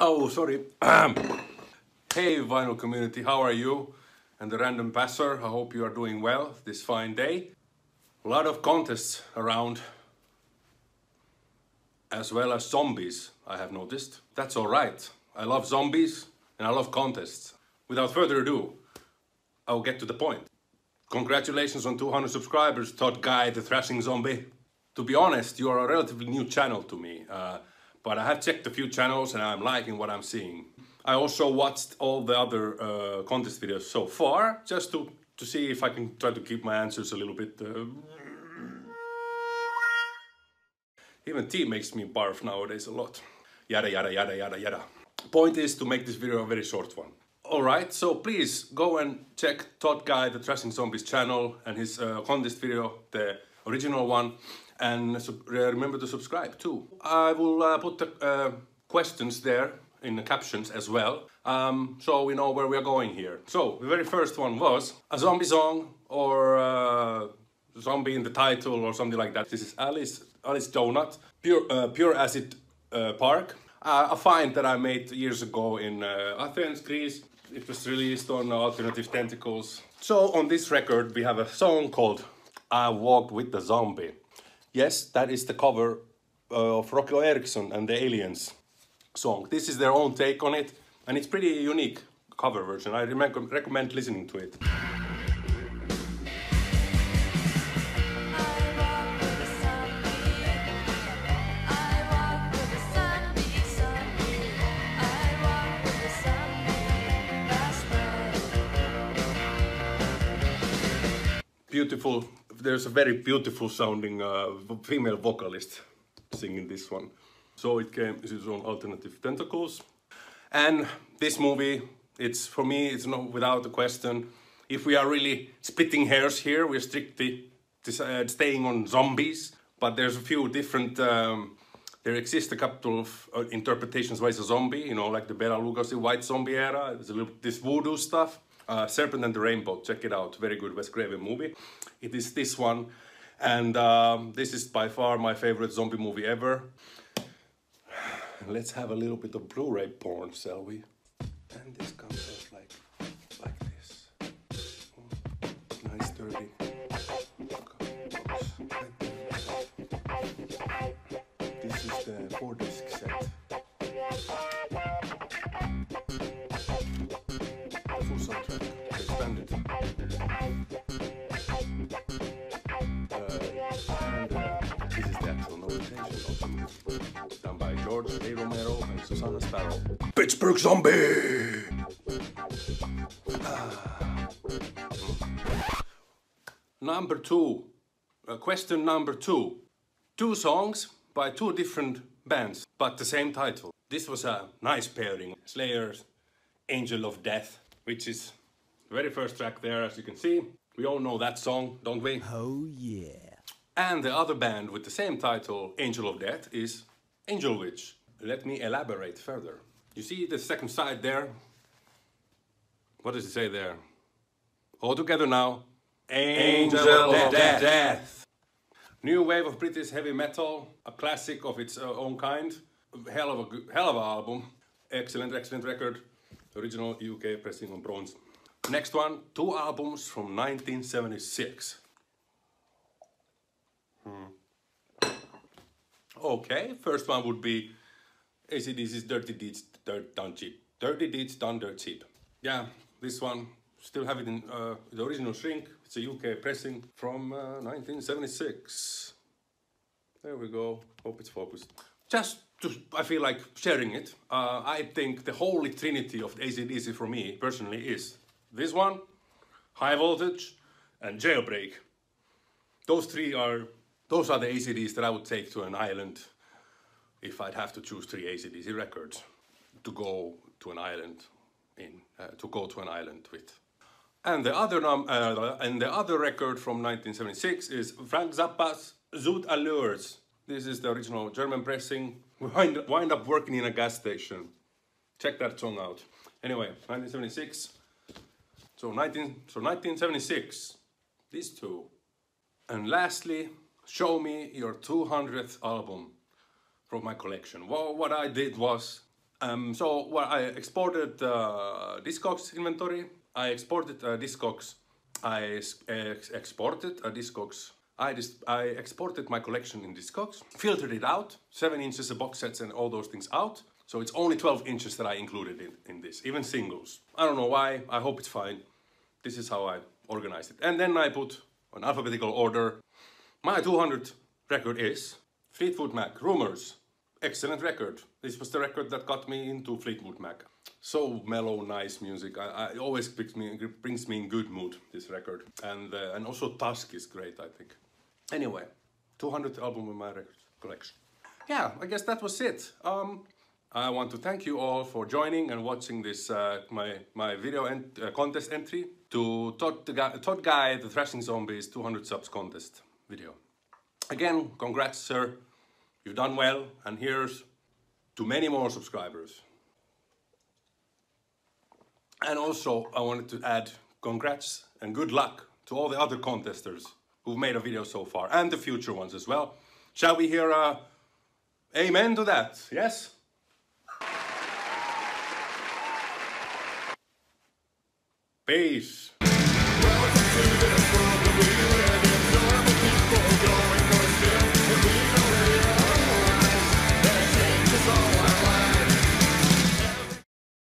Oh, sorry. Hey, vinyl community, how are you? And the random passer, I hope you are doing well this fine day. A lot of contests around, as well as zombies, I have noticed. That's all right. I love zombies and I love contests. Without further ado, I'll get to the point. Congratulations on 200 subscribers, Todd Guy The Thrashing Zombie. To be honest, you are a relatively new channel to me, but I have checked a few channels and I'm liking what I'm seeing. I also watched all the other contest videos so far, just to see if I can try to keep my answers a little bit... Even tea makes me barf nowadays a lot. Yada yada yada yada yada. Point is to make this video a very short one. Alright, so please go and check Todd Guy The Thrashing Zombies channel and his contest video, the original one, and remember to subscribe too. I will put the questions there in the captions as well, so we know where we are going here. So, the very first one was a zombie song or zombie in the title or something like that. This is Alice Donut, Pure Acid Park. A find that I made years ago in Athens, Greece. It was released on Alternative Tentacles. So on this record we have a song called I Walked With A Zombie. Yes, that is the cover of Roky Erickson And The Aliens song. This is their own take on it and it's pretty unique cover version. I recommend listening to it. Beautiful, there's a very beautiful sounding female vocalist singing this one. So it came, it's on Alternative Tentacles. And this movie, it's for me, it's not without a question. If we are really splitting hairs here, we're strictly staying on zombies, but there's a few different, there exist a couple of interpretations why it's a zombie, you know, like the Bela Lugosi white zombie era, there's a little, this voodoo stuff. Serpent and the Rainbow, check it out, very good Wes Craven movie. It is this one, and this is by far my favorite zombie movie ever. Let's have a little bit of Blu-ray porn, shall we? And this comes out like this. Oh, nice dirty. This is the 4-disc set. Done by George A. Romero and Susanna Sparrow. Pittsburgh Zombie! Number 2. Question number 2. 2 songs by 2 different bands, but the same title. This was a nice pairing. Slayer's Angel of Death, which is the very first track there, as you can see. We all know that song, don't we? Oh yeah. And the other band with the same title, Angel of Death, is Angel Witch. Let me elaborate further. You see the second side there? What does it say there? All together now. Angel of Death. New wave of British heavy metal, a classic of its own kind. Hell of a album. Excellent, excellent record. Original UK pressing on bronze. Next one, 2 albums from 1976. Okay, first one would be AC/DC's Dirty Deeds Done Cheap. Dirty Deeds Done Dirt Cheap. Yeah, this one, still have it in the original shrink. It's a UK pressing from 1976. There we go, hope it's focused. Just, I feel like sharing it. I think the holy trinity of AC/DC for me, personally, is this one, High Voltage, and Jailbreak. Those are the ACDs that I would take to an island if I'd have to choose 3 ACDC records to go to an island with. And the other record from 1976 is Frank Zappa's Zoot Allures. This is the original German pressing. Wind up working in a gas station. Check that song out. Anyway, 1976. So 1976. These 2. And lastly, show me your 200th album from my collection. Well, what I did was I exported Discogs inventory. I exported Discogs. I exported my collection in Discogs, filtered it out, 7 inches of box sets and all those things out. So it's only 12 inches that I included in this, even singles. I don't know why, I hope it's fine. This is how I organized it. And then I put an alphabetical order. My 200 record is Fleetwood Mac, Rumours. Excellent record. This was the record that got me into Fleetwood Mac. So mellow, nice music. It always brings me in good mood, this record. And also Tusk is great, I think. Anyway, 200th album in my record collection. Yeah, I guess that was it. I want to thank you all for joining and watching this my video contest entry to Todd Guy The Thrashing Zombie's 200 subs contest video. Again, congrats, sir. You've done well, and here's to many more subscribers. And also, I wanted to add congrats and good luck to all the other contesters who've made a video so far, and the future ones as well. Shall we hear a amen to that? Yes? Peace.